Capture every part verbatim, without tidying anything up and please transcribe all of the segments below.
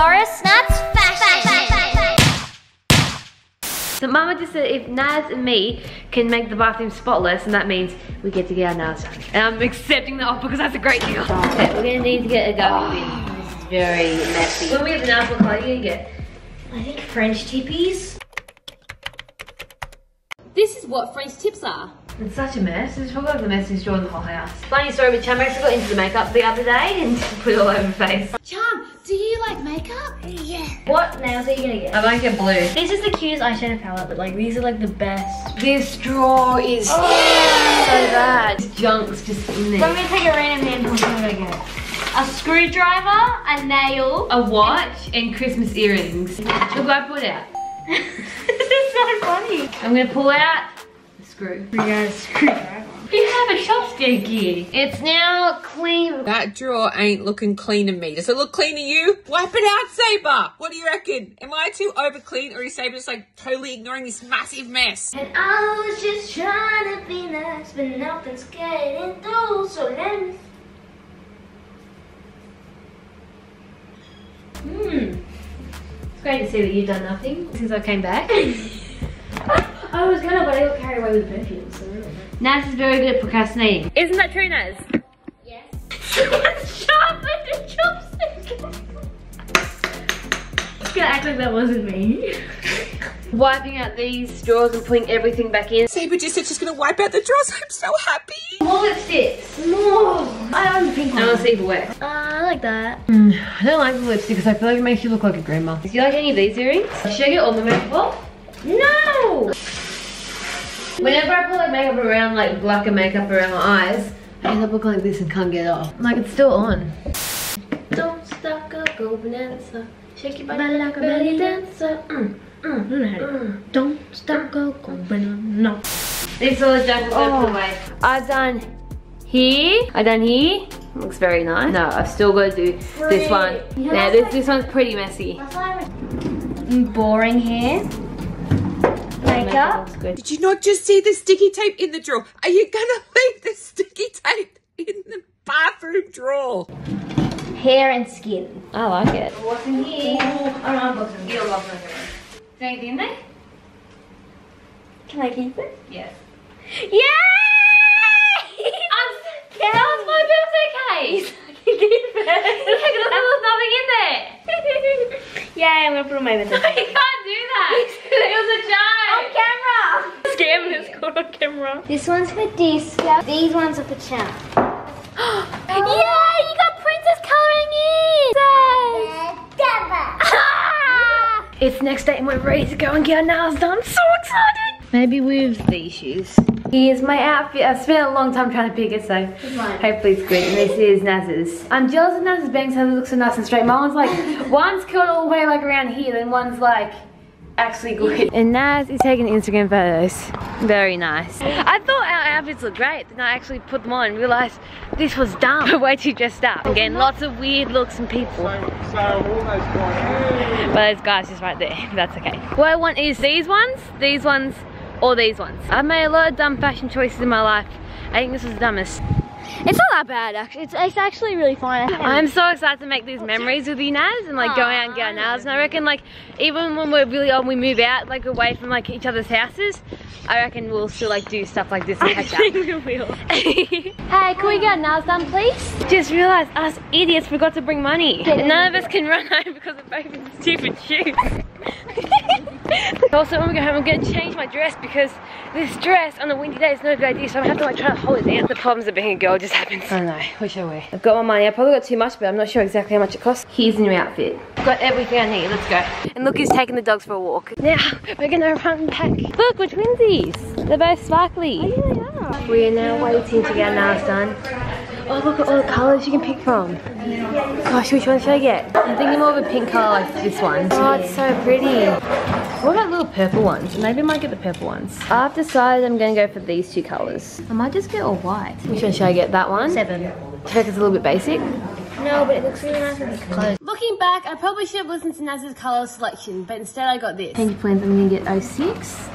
Norris, that's fashion. So Mama just said if Naz and me can make the bathroom spotless, and that means we get to get our nails done. And I'm accepting that off because that's a great deal. Okay, we're gonna need to get a going. Oh, this is very messy. When we have the nails, what color are you gonna get? I think French tippies. This is what French tips are. It's such a mess. It's probably like the messiest drawer in the whole house. Funny story with Chum, I actually got into the makeup the other day and put it all over her face. Chum, do you like makeup? Yeah. What nails are you gonna get? I might get blue. This is the cutest eyeshadow palette, but like these are like the best. This drawer is oh, yeah. so bad. This junk's just in there. So I'm gonna take a random handful and see what I get. A screwdriver, a nail, a watch, and, and Christmas earrings. Look what I pulled out. This is so funny. I'm gonna pull out. Screw. We got a screwdriver. You have a shop sticky. It's now clean. That drawer ain't looking clean to me. Does it look clean to you? Wipe it out, Sabre. What do you reckon? Am I too over clean, or is Sabre just like totally ignoring this massive mess? And I was just trying to be nice, but nothing's getting through, so let me. Hmm. It's great to see that you've done nothing since I came back. I was gonna, but I got carried away with the perfume, so I don't know. Naz is very good at procrastinating. Isn't that true, Naz? Yes. She was sharp at the chopstick. I'm just gonna act like that wasn't me. Wiping out these drawers and putting everything back in. Sabre just said she's gonna wipe out the drawers. I'm so happy. More lipsticks. More. I don't think I want to see the work. Uh, I like that. Mm, I don't like the lipstick because I feel like it makes you look like a grandma. Do you like any of these earrings? Should I get all the makeup? No! Whenever I put like makeup around, like blacker makeup around my eyes, I end up looking like this and can't get it off. Like it's still on. Don't stop, go, go bonanza. Shake your body like a belly dancer. Mm, mm, mm. Don't stop, go, go banana. These are the junk I've put away. I've done here. I've done here. Looks very nice. No, I've still got to do this one. Yeah, now this like, this one's pretty messy. That's like boring hair. Makeup. Did you not just see the sticky tape in the drawer? Are you gonna leave the sticky tape in the bathroom drawer? Hair and skin. I like it. What's in here? Oh, I'm unboxing. You're welcome. Is there anything in there? Can I keep it? Yes. Yay! That was my birthday case. I can keep it. Look, there's nothing in there. Yay, I'm gonna put on my birthday case. You can't do that. It was a joke. Camera! Scam is called on camera. This one's for Disco. These ones are for Chum. Oh. Yay! You got princess colouring in! Ah. It's next day and we're ready to go and get our nails done. I'm so excited! Maybe with these shoes. Here's my outfit. I've spent a long time trying to pick it, so hopefully it's good. And this is Naz's. I'm jealous of Naz's bangs, how they look so nice and straight. My one's like, one's curled all the way like around here, then one's like, actually good. And Naz is taking Instagram photos. Very nice. I thought our outfits looked great, then I actually put them on and realised this was dumb. We're way too dressed up. Again, lots of weird looks and people. So, so all those guys. Well, those guys just right there. That's okay. What I want is these ones, these ones, or these ones. I've made a lot of dumb fashion choices in my life. I think this was the dumbest. It's not that bad actually, it's, it's actually really fun. I'm so excited to make these memories with you, Naz, and like go out and get our nails. And I reckon like, even when we're really old, we move out like away from like each other's houses, I reckon we'll still like do stuff like this and catch up. I think we will. Hey, can we get our nails done please? Just realised us idiots forgot to bring money. None of us can run home because of both stupid shoes. Also, when we go home, I'm going to change my dress because this dress on a windy day is no good idea, so I'm going to have to like try to hold it down. The problems of being a girl just happens. I know, which I wear. I've got my money, I probably got too much, but I'm not sure exactly how much it costs. Here's a new outfit. Got everything I need, let's go. And look who's taking the dogs for a walk. Now, we're going to run back. Look, we're twinsies. They're both sparkly. Oh, yeah, they are. We're now waiting to get our nails done. Oh, look at all the colours you can pick from. Gosh, which one should I get? I'm thinking more of a pink colour like this one. Oh, it's so pretty. What about little purple ones? Maybe I might get the purple ones. I've decided I'm going to go for these two colours. I might just get all white. Which one should I get? That one? Seven. Do you think it's a little bit basic? No, but it looks really nice with these colours. Looking back, I probably should have listened to Naz's colour selection, but instead I got this. Change plans, I'm going to get oh six.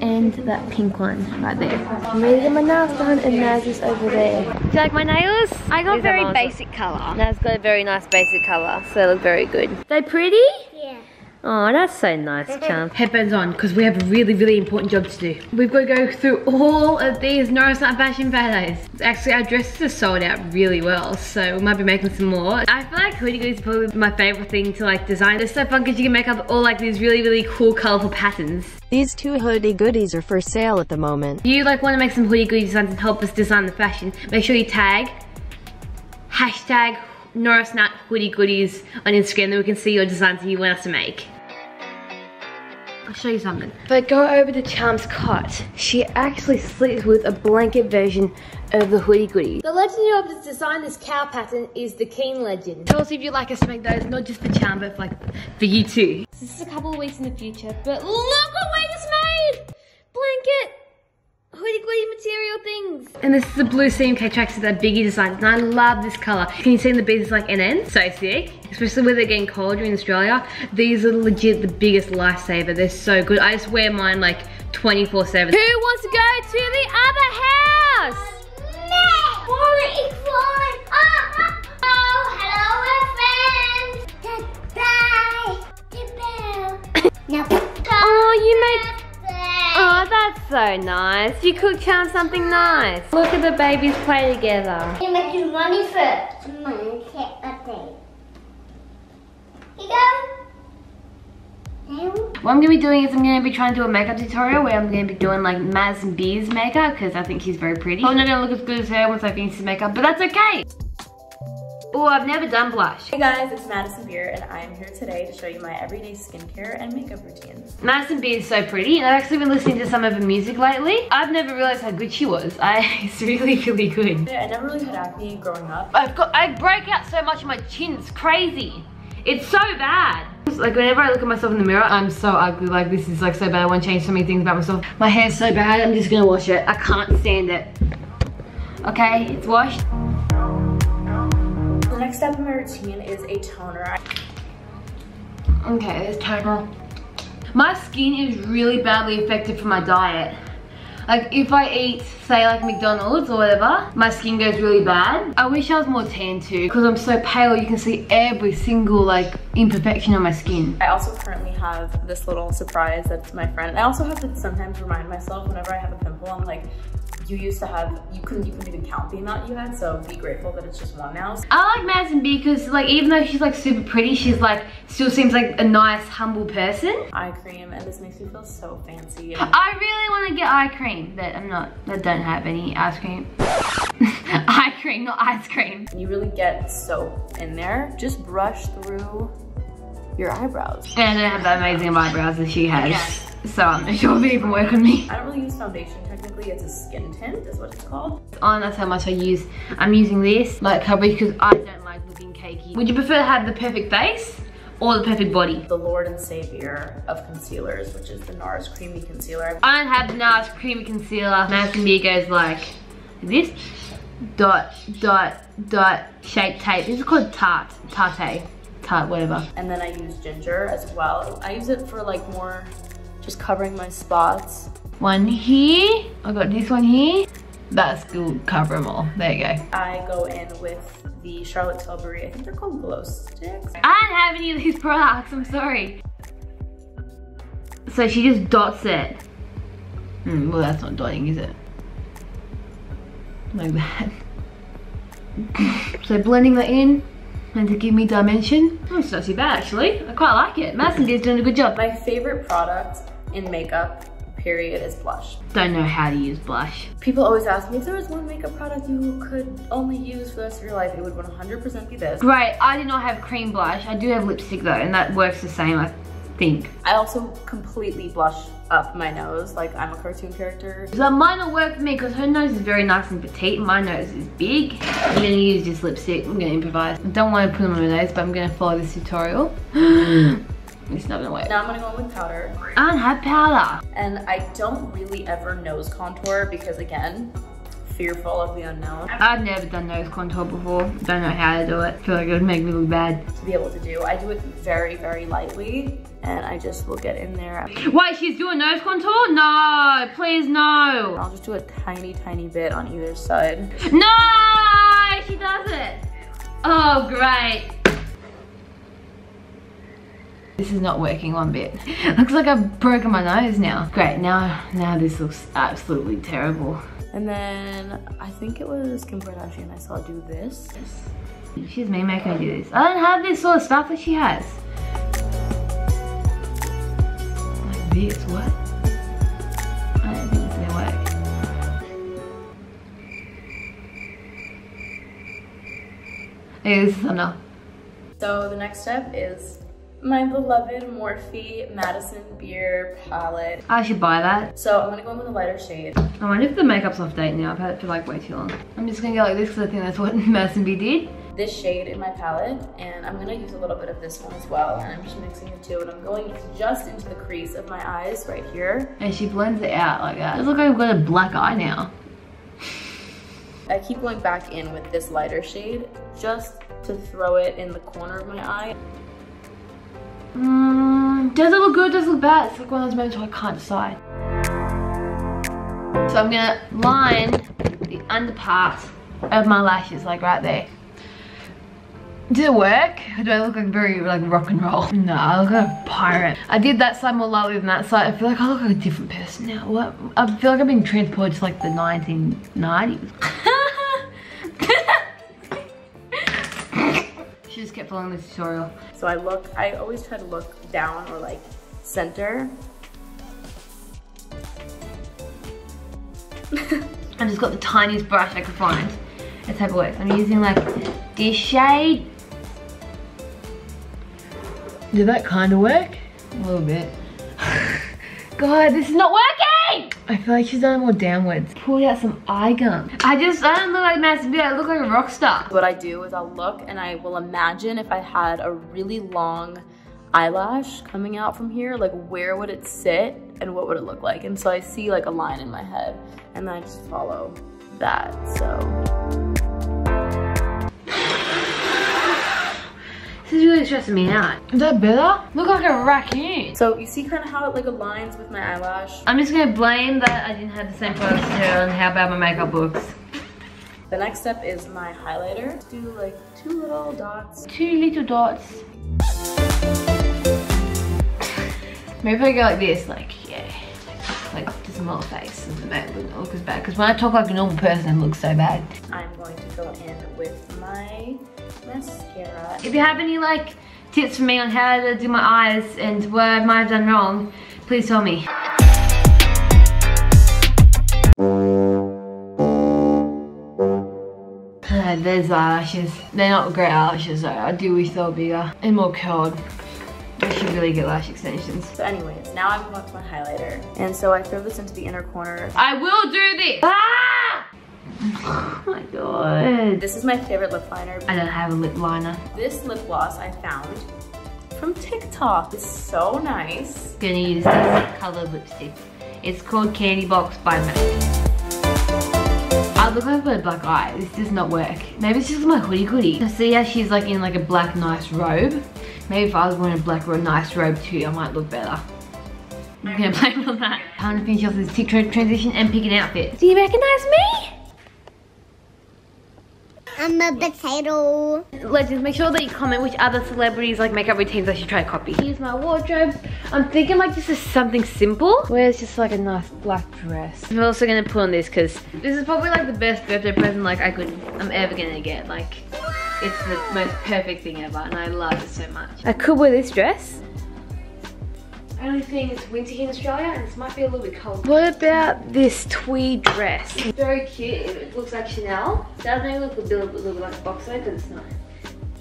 and that pink one right there. I'm ready to get my nails done and Naz is over there. Do you like my nails? I got These very basic colour. Naz got a very nice basic colour, so they look very good. They pretty? Yeah. Oh, that's so nice, Chum. Headbands on, because we have a really, really important job to do. We've got to go through all of these Norris Night Fashion Fridays. Actually, our dresses are sold out really well, so we might be making some more. I feel like hoodie is probably my favorite thing to like design. It's so fun because you can make up all like these really, really cool, colorful patterns. These two hoodie goodies are for sale at the moment. If you like want to make some hoodie goodie designs and help us design the fashion, make sure you tag hashtag Norris Night Hoodie Goodies on Instagram, then we can see your designs that you want us to make. I'll show you something. But go over to Charm's cot. She actually sleeps with a blanket version of the hoodie goodie. The legend who helped us design this cow pattern is the Keen legend. Tell us if you'd like us to make those, not just for Charm, but for, like, for you too. So this is a couple of weeks in the future, but look what we just made! Blanket! Hoodie goodie material things. And this is the blue C M K tracksuit that Biggy designed, and I love this colour. Can you see in the bees like N N? So sick. Especially with it getting colder in Australia. These are legit the biggest lifesaver. They're so good. I just wear mine like twenty-four seven. Who wants to go to the other house? Me! Water is falling. Oh, hello, we're friends. Goodbye. Goodbye. Now, oh, you make... Oh, that's so nice. You cooked Charm something nice. Look at the babies play together. You're making money first. Come on, take that thing. You go. What I'm going to be doing is I'm going to be trying to do a makeup tutorial where I'm going to be doing like Madison Beer's makeup because I think he's very pretty. I'm not going to look as good as her once I finish his makeup, but that's okay. Oh, I've never done blush. Hey guys, it's Madison Beer and I'm here today to show you my everyday skincare and makeup routines. Madison Beer is so pretty and I've actually been listening to some of her music lately. I've never realized how good she was. I, it's really, really good. Yeah, I never really had acne growing up. I've got, I break out so much on my chin, it's crazy. It's so bad. Like whenever I look at myself in the mirror, I'm so ugly, like this is like so bad. I want to change so many things about myself. My hair's so bad, I'm just gonna wash it. I can't stand it. Okay, it's washed. The next step in my routine is a toner. Okay, there's toner. My skin is really badly affected from my diet. Like if I eat, say like McDonald's or whatever, my skin goes really bad. I wish I was more tan too, because I'm so pale you can see every single like imperfection on my skin. I also currently have this little surprise that's my friend. I also have to sometimes remind myself whenever I have a pimple, I'm like, you used to have, you couldn't, you couldn't even count the amount you had, so be grateful that it's just one now. I like Madison B because like even though she's like super pretty, she's like still seems like a nice, humble person. Eye cream, and this makes me feel so fancy. I really want to get eye cream, but I'm not, I don't have any ice cream. Eye cream, not ice cream. You really get soap in there. Just brush through your eyebrows. And I don't have that amazing eyebrows that she has. Yeah. So I'm not sure if they even work on me. I don't really use foundation technically, it's a skin tint is what it's called. Oh, that's how much I use. I'm using this light coverage because I don't like looking cakey. Would you prefer to have the perfect face or the perfect body? The Lord and Savior of concealers, which is the NARS Creamy Concealer. I don't have the NARS Creamy Concealer. Madison Beer goes like this. Dot, dot, dot, shape tape. This is called Tarte, Tarte, Tarte, whatever. And then I use ginger as well. I use it for like more just covering my spots. One here, I got this one here. That's good, cover them all, there you go. I go in with the Charlotte Tilbury, I think they're called glow sticks. I don't have any of these products, I'm sorry. So she just dots it. Mm, well, that's not dotting, is it? Like that. So blending that in. And to give me dimension. Oh, it's not too bad actually. I quite like it. Madison Beer's doing a good job. My favorite product in makeup, period, is blush. Don't know how to use blush. People always ask me, if there was one makeup product you could only use for the rest of your life, it would one hundred percent be this. Great, I do not have cream blush. I do have lipstick though, and that works the same, I think. I also completely blush up my nose, like I'm a cartoon character. So mine will work for me, because her nose is very nice and petite, my nose is big. I'm gonna use this lipstick, I'm gonna improvise. I don't want to put them on my nose, but I'm gonna follow this tutorial. It's not gonna work. Now I'm gonna go in with powder. I don't have powder. And I don't really ever nose contour, because again, fearful of the unknown. I've never done nose contour before. Don't know how to do it. Feel like it would make me look bad. To be able to do, I do it very, very lightly, and I just will get in there. Wait, she's doing nose contour? No, please no. I'll just do a tiny, tiny bit on either side. No, she does it. Oh, great. This is not working one bit. Looks like I've broken my nose now. Great, now now this looks absolutely terrible. And then I think it was Kim Kardashian I saw do this. She's me making me do this. I don't have this sort of stuff that she has. Like this, what? I don't think it's gonna work. Okay, this is enough. So the next step is my beloved Morphe Madison Beer palette. I should buy that. So I'm gonna go in with a lighter shade. I wonder if the makeup's off date now. I've had it for like way too long. I'm just gonna go like this because I think that's what Madison Beer did. This shade in my palette, and I'm gonna use a little bit of this one as well. And I'm just mixing the two, and I'm going just into the crease of my eyes right here. And she blends it out like that. It's like I've got a black eye now. I keep going back in with this lighter shade just to throw it in the corner of my eye. Mm, does it look good? Does it look bad? It's like one of those moments where I can't decide. So I'm gonna line the underpart of my lashes, like right there. Did it work? Or do I look like very like rock and roll? No, I look like a pirate. I did that side more lightly than that side. I feel like I look like a different person now. What? I feel like I've been transported to like the nineteen nineties. She just kept following the tutorial. So I look, I always try to look down or like center. I just got the tiniest brush I could find. Let's have a look. I'm using like this shade. Did that kind of work? A little bit. God, this is not working! I feel like she's done more downwards. Pulled out some eye gum. I just, I don't look like Madison Beer, I look like a rock star. What I do is I'll look and I will imagine if I had a really long eyelash coming out from here, like where would it sit and what would it look like? And so I see like a line in my head and then I just follow that, so. This is really stressing me out. Is that better? Look like a raccoon. So you see kind of how it like aligns with my eyelash. I'm just gonna blame that I didn't have the same photos to her and how bad my makeup looks. The next step is my highlighter. Do like two little dots. Two little dots. Maybe if I go like this, like yeah. Like just my face and that wouldn't look as bad. Because when I talk like a normal person, it looks so bad. I'm going to go in with my mascara. If you have any like tips for me on how to do my eyes and what I might have done wrong, please tell me. Uh, there's eyelashes. They're not great eyelashes though. I do wish they were bigger and more curled. I should really get lash extensions. So anyways, now I move on to my highlighter. And so I throw this into the inner corner. I will do this! Ah! Oh my god. This is my favorite lip liner. I don't have a lip liner. This lip gloss I found from TikTok. It's so nice. I'm gonna use this colored lipstick. It's called Candy Box by Mac. I look like I've got a black eye. This does not work. Maybe it's just my hoodie hoodie. I see how she's like in like a black nice robe. Maybe if I was wearing a black or a nice robe too, I might look better. I'm gonna blame it on that. Time to finish off this TikTok transition and pick an outfit. Do you recognize me? I'm a potato. Legends, make sure that you comment which other celebrities like makeup routines I should try to copy. Here's my wardrobe. I'm thinking like this is something simple. Where it's just like a nice black dress. I'm also gonna put on this because this is probably like the best birthday present like I could, I'm ever gonna get. Like. It's the most perfect thing ever and I love it so much. I could wear this dress. Only thing is winter here in Australia and this might be a little bit cold. What about this tweed dress? It's very cute. It looks like Chanel. That may look a little, a little like a boxer because it's not,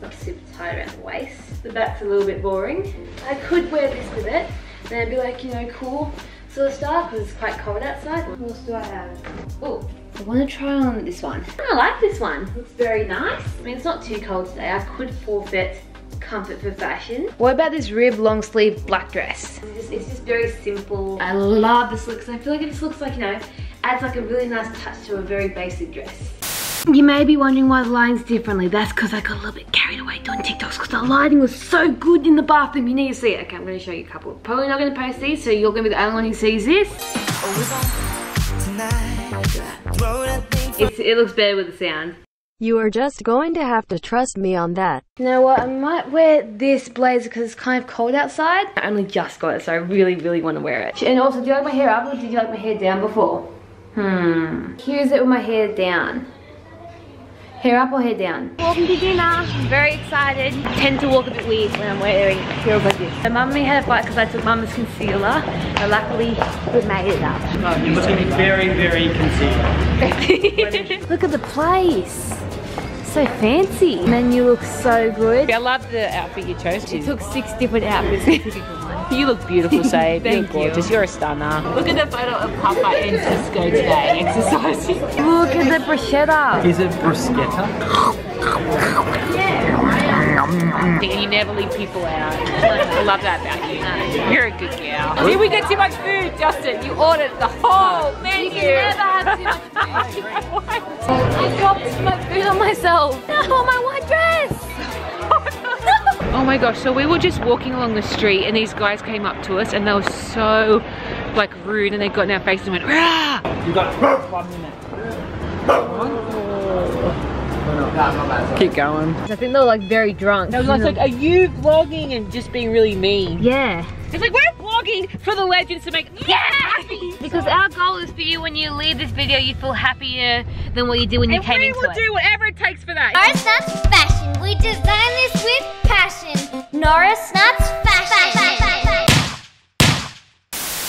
not super tight around the waist. The back's a little bit boring. I could wear this with it and it'd be like, you know, cool sort of stuff because it's quite cold outside. What else do I have? Oh. I want to try on this one. I like this one. It's very nice. I mean, it's not too cold today. I could forfeit comfort for fashion. What about this rib long sleeve black dress? It's just, it's just very simple. I love this look because I feel like it just looks like, you know, adds like a really nice touch to a very basic dress. You may be wondering why the lighting's differently. That's because I got a little bit carried away doing TikToks because the lighting was so good in the bathroom. You need to see it. Okay, I'm going to show you a couple. Probably not going to post these, so you're going to be the only one who sees this. It's, it looks better with the sound. You are just going to have to trust me on that. You know what? I might wear this blazer because it's kind of cold outside. I only just got it, so I really, really want to wear it. And also, do you like my hair up or did you like my hair down before? Hmm. Here's it with my hair down. Hair up or hair down? Welcome to dinner. I'm very excited. I tend to walk a bit weird when I'm wearing a hair like this. So Mummy had a fight because I took Mum's concealer. So luckily, we made it up. Oh, you're looking very, very concealed. Look at the place. So fancy. And then you look so good. I love the outfit you chose. You took six different outfits. You look beautiful, Sabe. Thank you. You're gorgeous. You're a stunner. Look at the photo of Papa and Cisco today exercising. Look at the bruschetta. Is it bruschetta? Yeah. You never leave people out. I love that about you. No. You're a good girl. Did we get too much food, Justin? You ordered the whole menu. You can never have too much food. I dropped too much food on myself. No, on my white dress. Oh my gosh, so we were just walking along the street and these guys came up to us and they were so like rude and they got in our face and went rah! You got one minute. Oh. Keep going. I think they were like very drunk. They were like, like, are you vlogging? And just being really mean. Yeah. It's like, we're vlogging for the legends to make yeah happy! Because our goal is for you when you leave this video, you feel happier than what you did when you and came into it. And we will do whatever it takes for that. Norris Nuts Fashion. We design this with passion. Norris Nuts Fashion. Fashion.